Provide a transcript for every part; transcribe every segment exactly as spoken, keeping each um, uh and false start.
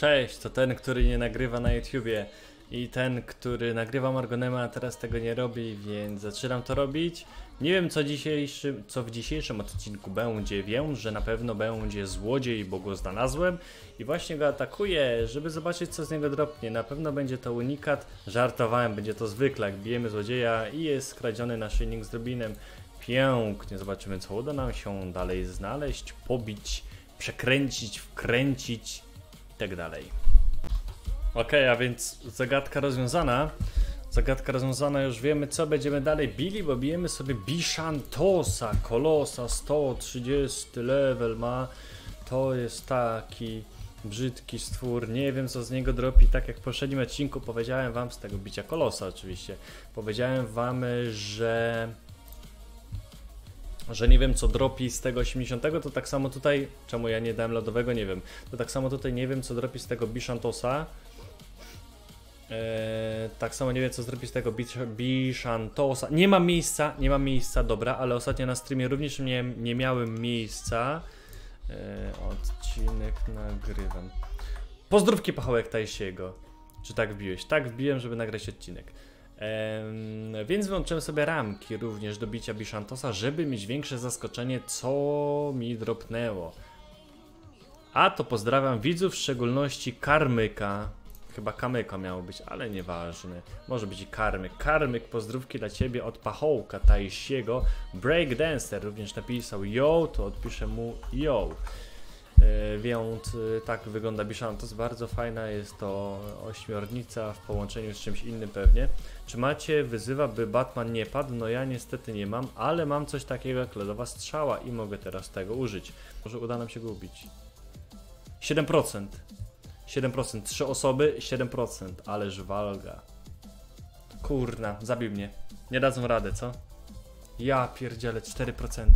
Cześć, to ten, który nie nagrywa na YouTubie i ten, który nagrywa Margonema, a teraz tego nie robi, więc zaczynam to robić. Nie wiem co, dzisiejszy, co w dzisiejszym odcinku będzie, wiem, że na pewno będzie złodziej, bo go znalazłem i właśnie go atakuję, żeby zobaczyć co z niego dropnie. Na pewno będzie to unikat, żartowałem, będzie to zwykle, jak bijemy złodzieja i jest skradziony naszyjnik z drobinem. Pięknie, zobaczymy co uda nam się dalej znaleźć, pobić, przekręcić, wkręcić i tak dalej. Ok, a więc zagadka rozwiązana. Zagadka rozwiązana, już wiemy co będziemy dalej bili, bo bijemy sobie Bishanatosa, kolosa, sto trzydziesty level ma. To jest taki brzydki stwór, nie wiem co z niego dropi, tak jak w poprzednim odcinku powiedziałem wam z tego bicia kolosa oczywiście. Powiedziałem wam, że... że nie wiem co dropi z tego osiemdziesiątego, to tak samo tutaj, czemu ja nie dałem lodowego, nie wiem. To tak samo tutaj nie wiem co dropi z tego Bishanatosa. Eee, tak samo nie wiem co zrobić z tego Bishanatosa. Nie ma miejsca, nie ma miejsca, dobra, ale ostatnio na streamie również nie, nie miałem miejsca. Eee, odcinek nagrywam. Pozdrówki Pachołek Taisiego. Czy tak wbiłeś? Tak wbiłem, żeby nagrać odcinek. Eee, więc wyłączyłem sobie ramki również do bicia Bishanatosa, żeby mieć większe zaskoczenie co mi dropnęło. A to pozdrawiam widzów, w szczególności Karmyka. Chyba Kamyka miało być, ale nieważne. Może być i Karmyk. Karmyk, pozdrówki dla ciebie od Pachołka Taisiego. Breakdancer również napisał yo, to odpiszę mu yo. Yy, więc yy, tak wygląda Bishanatosa. Bardzo fajna jest to ośmiornica w połączeniu z czymś innym pewnie. Czy macie wyzywa, by Batman nie padł? No ja niestety nie mam, ale mam coś takiego jak lodowa strzała i mogę teraz tego użyć. Może uda nam się go ubić. siedem procent. siedem procent, trzy osoby, siedem procent, ależ walga. Kurna, zabił mnie. Nie dadzą rady, co? Ja pierdzielę, cztery procent.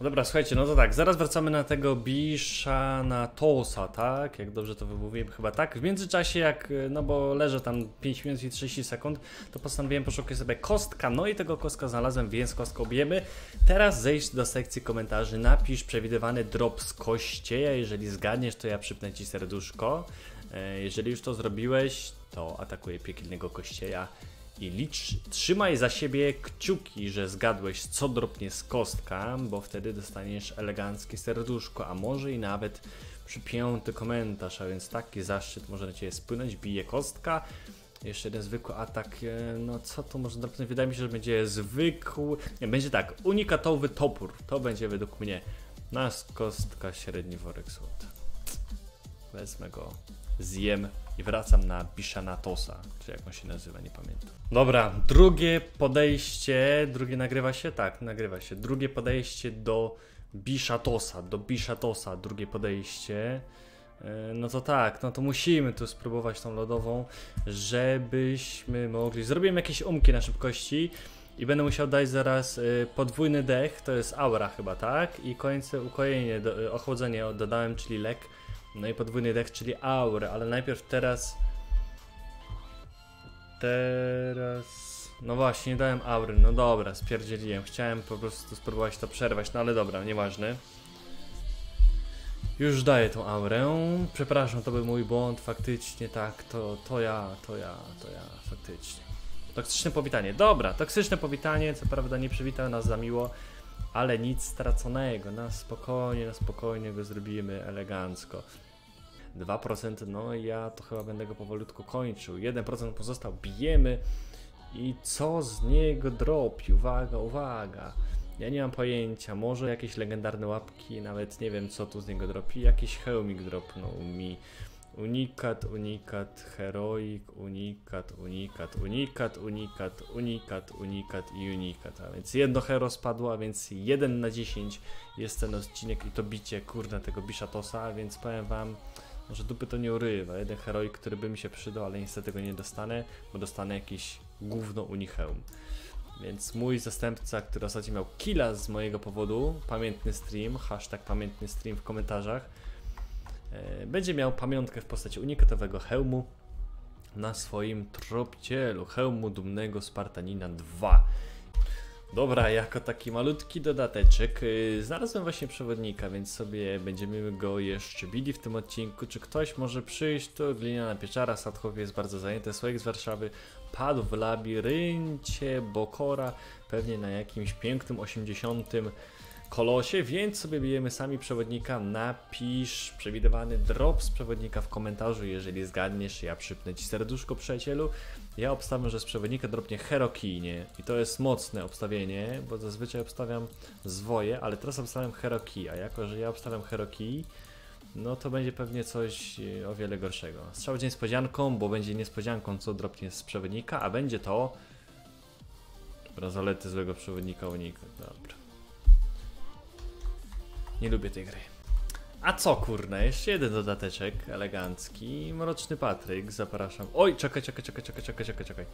Dobra, słuchajcie, no to tak, zaraz wracamy na tego Bishanatosa, tak? Jak dobrze to wymówiłem, chyba tak. W międzyczasie jak, no bo leżę tam pięć minut i trzydzieści sekund, to postanowiłem poszukać sobie kostka, no i tego kostka znalazłem, więc kostkę bijemy. Teraz zejdź do sekcji komentarzy, napisz przewidywany drop z kościeja, jeżeli zgadniesz, to ja przypnę ci serduszko. Jeżeli już to zrobiłeś, to atakuję piekielnego kościeja. I licz, trzymaj za siebie kciuki, że zgadłeś co dropnie z kostka, bo wtedy dostaniesz eleganckie serduszko, a może i nawet przypięty komentarz, a więc taki zaszczyt może na ciebie spłynąć. Bije kostka, jeszcze jeden zwykły atak, no co to może dropnąć, wydaje mi się, że będzie zwykły, nie, będzie tak, unikatowy topór, to będzie według mnie nasz kostka średni worek złota. Wezmę go, zjem. I wracam na Bishanatosa, czy jak on się nazywa, nie pamiętam. Dobra, drugie podejście, drugie nagrywa się, tak, nagrywa się. Drugie podejście do Bishanatosa, do Bishanatosa, drugie podejście. No to tak, no to musimy tu spróbować tą lodową, żebyśmy mogli. Zrobiłem jakieś umki na szybkości i będę musiał dać zaraz podwójny dech, to jest aura chyba, tak? I końce ukojenie, ochłodzenie dodałem, czyli lek. No i podwójny dech, czyli aurę, ale najpierw teraz... Teraz... No właśnie, nie dałem aury, no dobra, spierdzieliłem. Chciałem po prostu spróbować to przerwać, no ale dobra, nieważne. Już daję tą aurę. Przepraszam, to był mój błąd, faktycznie tak, to, to ja, to ja, to ja, faktycznie. Toksyczne powitanie, dobra, toksyczne powitanie, co prawda nie przywitał nas za miło. Ale nic straconego, na spokojnie, na spokojnie go zrobimy elegancko. dwa procent, no ja to chyba będę go powolutku kończył. jeden procent pozostał, bijemy. I co z niego dropi? Uwaga, uwaga. Ja nie mam pojęcia, może jakieś legendarne łapki, nawet nie wiem co tu z niego dropi. Jakiś hełmik dropnął mi. Unikat, unikat, heroik, unikat, unikat, unikat, unikat, unikat, unikat i unikat. A więc jedno hero spadło, a więc jeden na dziesięć jest ten odcinek i to bicie, kurna, tego Bishanatosa, a więc powiem wam, że dupy to nie urywa. Jeden heroik, który by mi się przydał, ale niestety go nie dostanę, bo dostanę jakiś gówno unihełm. Więc mój zastępca, który ostatnio miał killa z mojego powodu, pamiętny stream, hashtag pamiętny stream w komentarzach, będzie miał pamiątkę w postaci unikatowego hełmu na swoim tropcielu, hełmu dumnego Spartanina dwa. Dobra, jako taki malutki dodateczek yy, znalazłem właśnie przewodnika, więc sobie będziemy go jeszcze bili w tym odcinku. Czy ktoś może przyjść? To gliniana pieczara, Sadchowie jest bardzo zajęty, Słoik z Warszawy padł w labiryncie Bokora, pewnie na jakimś pięknym osiemdziesiątym kolosie, więc sobie bijemy sami przewodnika. Napisz przewidywany drop z przewodnika w komentarzu, jeżeli zgadniesz, ja przypnę ci serduszko, przyjacielu. Ja obstawiam, że z przewodnika dropnie Herokijnie i to jest mocne obstawienie, bo zazwyczaj obstawiam zwoje, ale teraz obstawiam Herokij, a jako, że ja obstawiam Herokij, no to będzie pewnie coś o wiele gorszego. Strzał będzie niespodzianką, bo będzie niespodzianką, co dropnie z przewodnika, a będzie to... Brazolety złego przewodnika uniknę, dobra. Nie lubię tej gry. A co kurna, jeszcze jeden dodateczek elegancki. Mroczny Patryk, zapraszam. Oj, czekaj, czekaj, czekaj, czekaj, czekaj, czekaj, czekaj.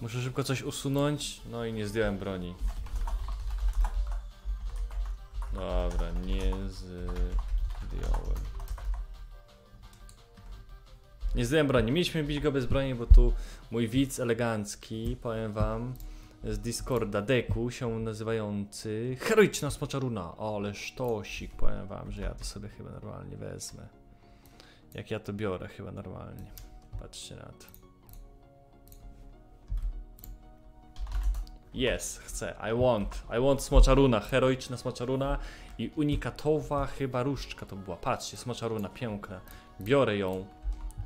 Muszę szybko coś usunąć. No i nie zdjąłem broni. Dobra, nie zdjąłem. Nie zdjąłem broni. Mieliśmy bić go bez broni, bo tu mój widz elegancki, powiem wam, z Discorda, Deku, się nazywający Heroiczna Smoczaruna. O, ale sztosik, powiem wam, że ja to sobie chyba normalnie wezmę. Jak ja to biorę chyba normalnie. Patrzcie na to. Yes, chcę, I want, I want Smoczaruna, Heroiczna Smoczaruna i unikatowa chyba różdżka to była. Patrzcie, Smoczaruna, piękna. Biorę ją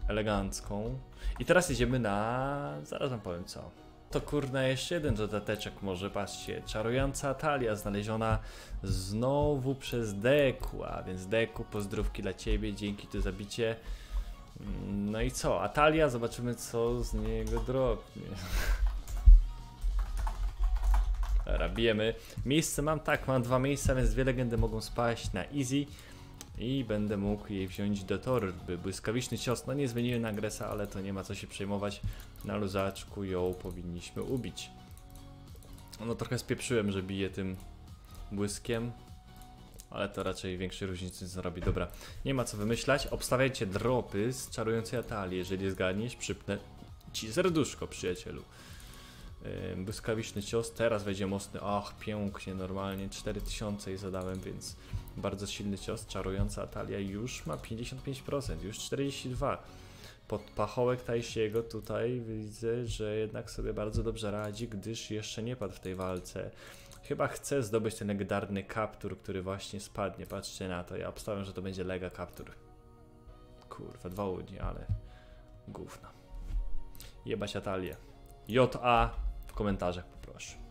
elegancką. I teraz jedziemy na... zaraz wam powiem co. To kurna jeszcze jeden dodateczek może, patrzcie, Czarująca Atalia znaleziona znowu przez Deku, a więc Deku, pozdrówki dla ciebie, dzięki to zabicie. No i co, Atalia, zobaczymy co z niego drobnie. Dobra, bijemy. Miejsce mam, tak, mam dwa miejsca, więc dwie legendy mogą spaść na easy i będę mógł jej wziąć do torby. Błyskawiczny cios, no nie zmieniłem na Gresa, ale to nie ma co się przejmować. Na luzaczku ją powinniśmy ubić. No trochę spieprzyłem, że bije tym błyskiem, ale to raczej większej różnicy nie zrobi. Dobra, nie ma co wymyślać. Obstawiajcie dropy z Czarującej Atalii. Jeżeli zgadniesz, przypnę ci serduszko, przyjacielu. Yy, błyskawiczny cios, teraz wejdzie mocny. Ach, pięknie, normalnie cztery tysiące i zadałem, więc bardzo silny cios. Czarująca Atalia już ma pięćdziesiąt pięć procent, już czterdzieści dwa procent. Pod Pachołek Taisiego tutaj widzę, że jednak sobie bardzo dobrze radzi, gdyż jeszcze nie padł w tej walce. Chyba chce zdobyć ten legendarny kaptur, który właśnie spadnie. Patrzcie na to, ja obstawiam, że to będzie lega kaptur. Kurwa, dwa łodzi, ale gówno. Jebać Atalię. J A w komentarzach poproszę.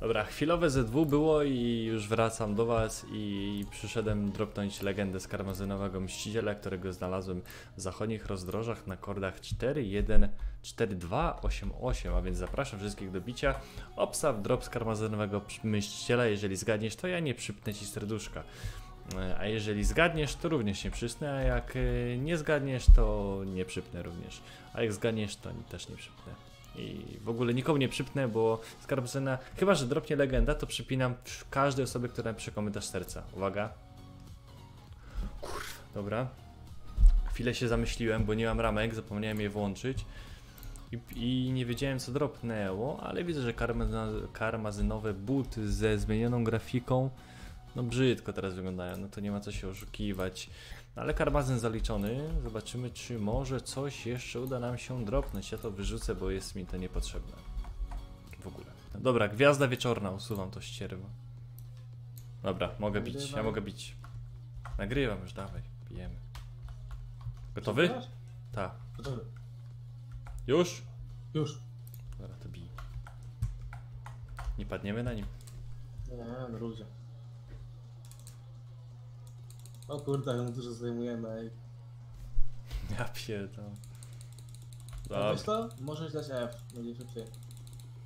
Dobra, chwilowe Z dwa było i już wracam do was i przyszedłem dropnąć legendę z Karmazynowego Mściciela, którego znalazłem w zachodnich rozdrożach na kordach cztery jeden cztery dwa osiem osiem, a więc zapraszam wszystkich do bicia. Obstaw drop z Karmazynowego Mściciela, jeżeli zgadniesz, to ja nie przypnę ci serduszka. A jeżeli zgadniesz, to również nie przypnę, a jak nie zgadniesz, to nie przypnę również. A jak zgadniesz, to też nie przypnę. I w ogóle nikomu nie przypnę, bo Skarpzyna, chyba że dropnie legenda, to przypinam każdej osobie, która napisze komentarz serca. Uwaga. Kurwa, dobra. Chwilę się zamyśliłem, bo nie mam ramek, zapomniałem je włączyć. I, i nie wiedziałem co dropnęło, ale widzę, że karmazynowe buty ze zmienioną grafiką, no brzydko teraz wyglądają, no to nie ma co się oszukiwać. Ale karmazyn zaliczony, zobaczymy czy może coś jeszcze uda nam się dropnąć. Ja to wyrzucę, bo jest mi to niepotrzebne w ogóle. Dobra, Gwiazda Wieczorna, usuwam to ścierwo. Dobra, mogę bić, ja mogę bić. Nagrywam już, dawaj, bijemy. Gotowy? Tak. Gotowy. Już? Już. Dobra, to bij. Nie padniemy na nim? Nie, na luzie. O kurde, on dużo zajmujemy, ej. Ja pierdolę. Dobra. Wiesz to? Możesz dać F, będzie szybciej.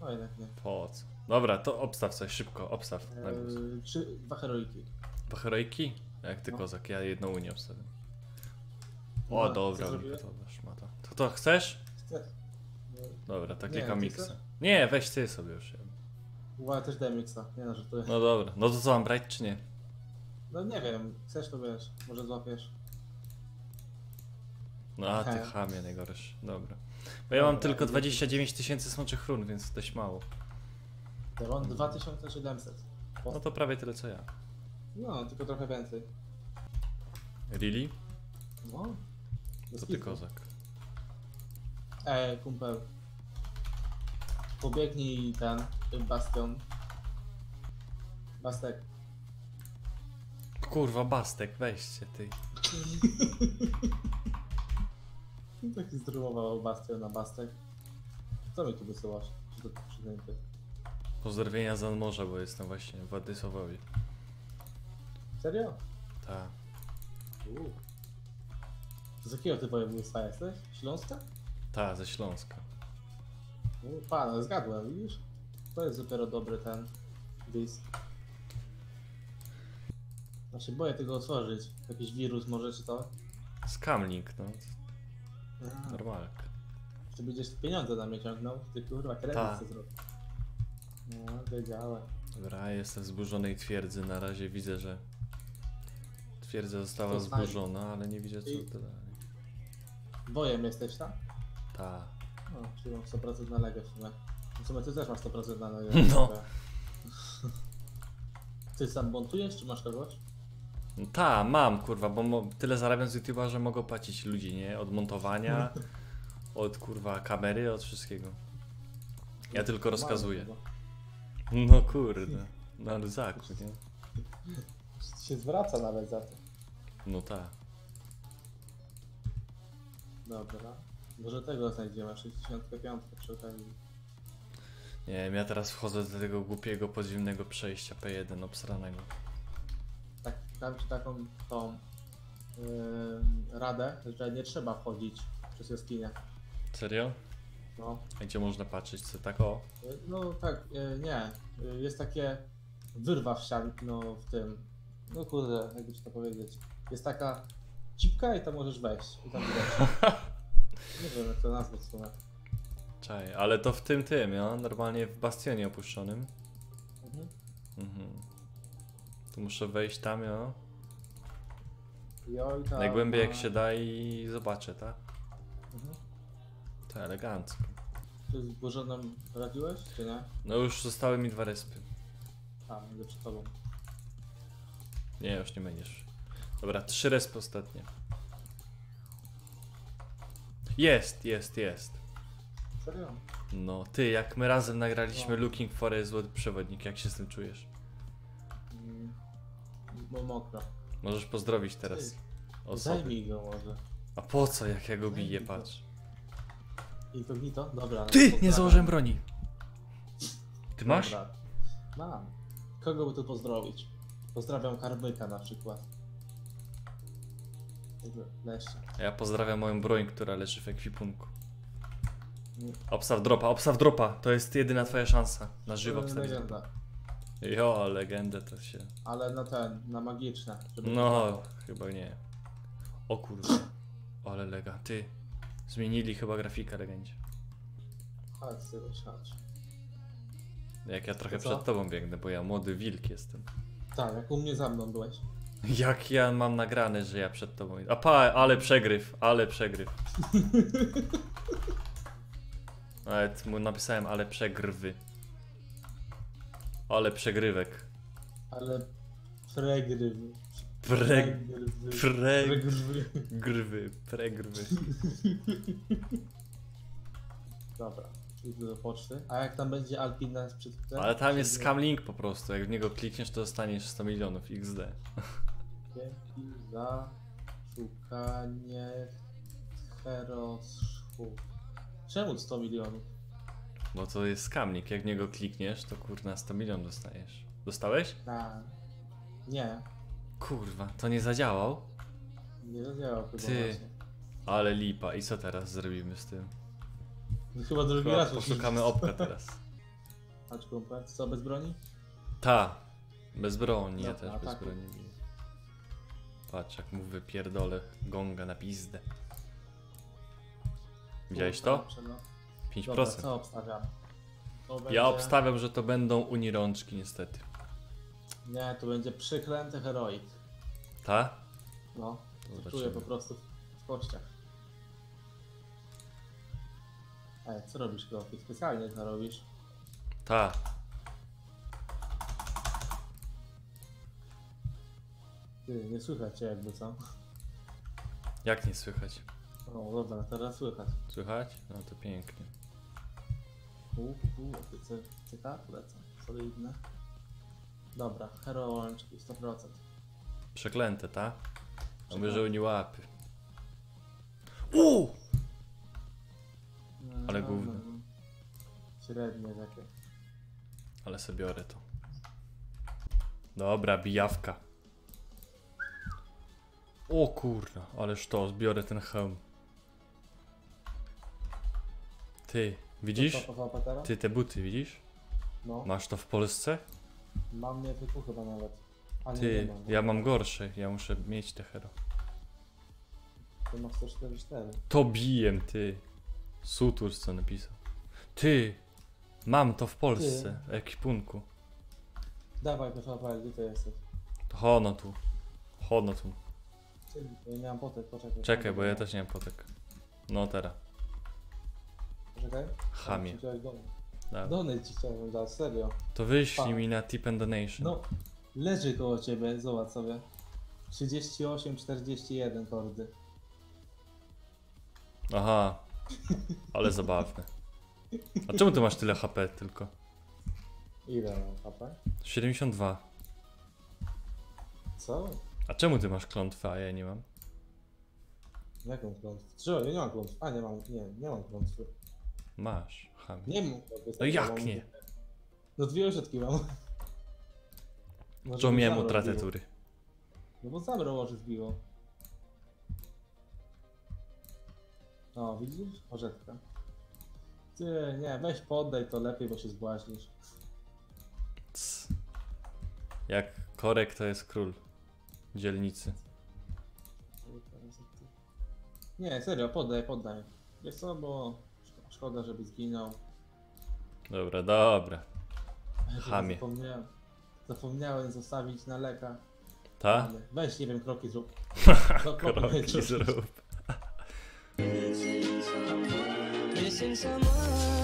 O, jednak nie. Po co? Dobra, to obstaw coś szybko, obstaw. Eee, trzy, dwa heroiki. Dwa heroiki? Jak ty no. Kozak, ja jedną unię obstawiam. O, no, dobra, unikatowa szmata. To to chcesz? Chcesz. No. Dobra, tak klikam miksa. Nie, weź ty sobie już. Ła, też daj miksa, nie no, żartuję. No dobra, no to co mam brać czy nie? No nie wiem, chcesz to wiesz, może złapiesz. No a ty chamie najgorszy, dobra. Bo ja mam tylko dwadzieścia dziewięć tysięcy smoczych run, więc dość mało. Ja mam dwa tysiące siedemset. No to prawie tyle co ja. No, tylko trochę więcej. Really? No. To ty kozak. Ej, kumpel. Pobiegnij ten bastion. Bastek. Kurwa, Bastek, weźcie ty. Taki zdrumował bastion na Bastek. Co mi tu wysyłasz? Pozdrowienia z morza, bo jestem właśnie w Adysowowie. Serio? Tak. Z jakiego ty województwa jesteś? Śląska? Tak, ze Śląska. U, pan, zgadłem, widzisz? To jest dopiero dobry ten disk. Znaczy, boję tego otworzyć. Jakiś wirus może czy to? Skamling, no. A. Normalnie. Czy będziesz pieniądze na mnie ciągnął? Ty kurwa, kredyt co zrobił. No, wiedziałem. Dobra, jestem w zburzonej twierdzy. Na razie widzę, że twierdza została to zburzona, fajnie. Ale nie widzę co I... to dalej. Bojem jesteś tam? Tak. No, czyli mam sto procent na legę w sumie. W sumie ty też masz sto procent na legę. No. Ty sam buntujesz, czy masz kogoś? No, ta, mam kurwa, bo tyle zarabiam z YouTube'a, że mogę płacić ludzi, nie? Od montowania, od kurwa kamery, od wszystkiego. Ja no, tylko rozkazuję. No kurde, no ale zakup, nie? Się zwraca nawet za to. No tak. Dobra. Może tego znajdziemy, sześćdziesiąt pięć przy okazji. Nie wiem, ja teraz wchodzę do tego głupiego, podziemnego przejścia P jeden obsranego. Tak, dam ci taką tą yy, radę, że nie trzeba wchodzić przez jaskinię. Serio? No. A gdzie można patrzeć? Co tak o? No tak, yy, nie. Yy, jest takie wyrwa w ścianie, no w tym. No kurde, jakby ci to powiedzieć. Jest taka cipka i tam możesz wejść. I tam widać. Nie wiem jak to nazwać w sumie. Czaj, ale to w tym tym, ja? Normalnie w bastionie opuszczonym. Mhm. Mhm. Tu muszę wejść tam, ja? Jo, i tam, najgłębiej jak się da i zobaczę, tak? Mhm. To elegancko. Ty z Bożenem radziłeś, czy nie? No już zostały mi dwa respy. A, będę przed tobą. Nie, już nie będziesz. Dobra, trzy respy ostatnie. Jest, jest, jest. Serio? No, ty, jak my razem nagraliśmy no. Looking for a Zły Przewodnik, jak się z tym czujesz? Mm, bo mokro. Możesz pozdrowić teraz ty, osoby. Zajmij go może. A po co, jak ja go zajmij biję, go. Patrz. Incognito? Dobra. Ty, nie założyłem broni. Ty dobra. Masz? Mam. Kogo by tu pozdrowić? Pozdrawiam Karmyka na przykład. Ja pozdrawiam moją broń, która leży w ekwipunku. Obstaw dropa, obstaw dropa. To jest jedyna twoja szansa. Na żywo obstawić. Jo, legendę to się... Ale na ten, na magiczne. No, chyba nie. O kurwa. Ale lega. Ty. Zmienili chyba grafikę legendzie. Chodź, chodź. Jak ja trochę przed tobą biegnę, bo ja młody wilk jestem. Tak, jak u mnie za mną byłeś. Jak ja mam nagrane, że ja przed tobą... A pa, ale przegryw, ale przegryw. Nawet mu napisałem, ale przegrwy. Ale przegrywek. Ale... Pregrywy. Pregrywy. Pregrywy. Pregrywy. Pregrywy. Dobra. Do poczty. A jak tam będzie Alpina sprzed... Ale tam jest scam link po prostu, jak w niego klikniesz to dostaniesz sto milionów X D. Dzięki za szukanie Heroszów. Czemu sto milionów? Bo to jest scam link, jak w niego klikniesz to kurna sto milionów dostajesz. Dostałeś? Tak. Nie. Kurwa, to nie zadziałał? Nie zadziałał chyba. Ty, właśnie. Ale lipa, i co teraz zrobimy z tym? Chyba drugi Chyba raz poszukamy opka teraz. Patrz kumpel, co bez broni? Ta, bez broni, no, ja też bez broni. Patrz jak mu wypierdolę gonga na pizdę. Widziałeś to? pięć procent. Dobra, co obstawiam? To będzie... Ja obstawiam, że to będą unirączki niestety. Nie, to będzie przyklęty heroik. Ta? No, to czuję po prostu w kościach. Ej, co robisz, Klopi? Specjalnie to robisz? Ta. Ty, nie słychać cię jakby, co? Jak nie słychać? O, dobra, teraz słychać. Słychać? No to pięknie. Uuu, ty cytat lecą, solidne. Dobra, herołączki sto procent. Przeklęte, ta? No my, że oni łapy. Uuu! Ale no, gówno. No, no. Średnie takie. Ale sobie biorę to. Dobra, bijawka. O kurna, ależ to, zbiorę ten hełm. Ty, widzisz? Ty, te buty, widzisz? No. Masz to w Polsce? Mam nie typu chyba nawet. A nie, ty, nie mam, ja mam gorsze, ja muszę mieć te hero. Ty masz sto czterdzieści cztery. To bijem, ty. Sutur co napisał. Ty, mam to w Polsce, w ekwipunku. Dawaj, proszę opalić, gdzie ty jesteś? Hono tu, hono tu. Ja nie mam potek, poczekaj. Czekaj, bo ja też nie mam potek. No teraz. Poczekaj. Chamie. Donate ci chciałem dać, serio. To wyślij mi na tip and donation. No, leży koło ciebie, zobacz sobie. trzydzieści osiem czterdzieści jeden kordy. Aha. Ale zabawne. A czemu ty masz tyle H P tylko? Ile mam H P? siedemdziesiąt dwa. Co? A czemu ty masz klątwę, a ja nie mam? Jaką klątwę? Czy ja nie mam klątwy? A nie mam, nie, nie mam klątwy. Masz, chamie. Nie mam klątwy. No jak nie? No dwie ośrodki mam. Co miałem utratę tury? No bo sam rołoży zbiło. O, widzisz? Orzetka. Ty, nie, weź poddaj to lepiej, bo się zbłaźnisz. Cs. Jak korek to jest król dzielnicy. Nie, serio, poddaj, poddaj. Wiesz co, bo szkoda, żeby zginął. Dobra, dobra. Chamie. Zapomniałem, zapomniałem zostawić na leka. Ta? Weź, nie wiem, kroki zrób. kroki zrób. This is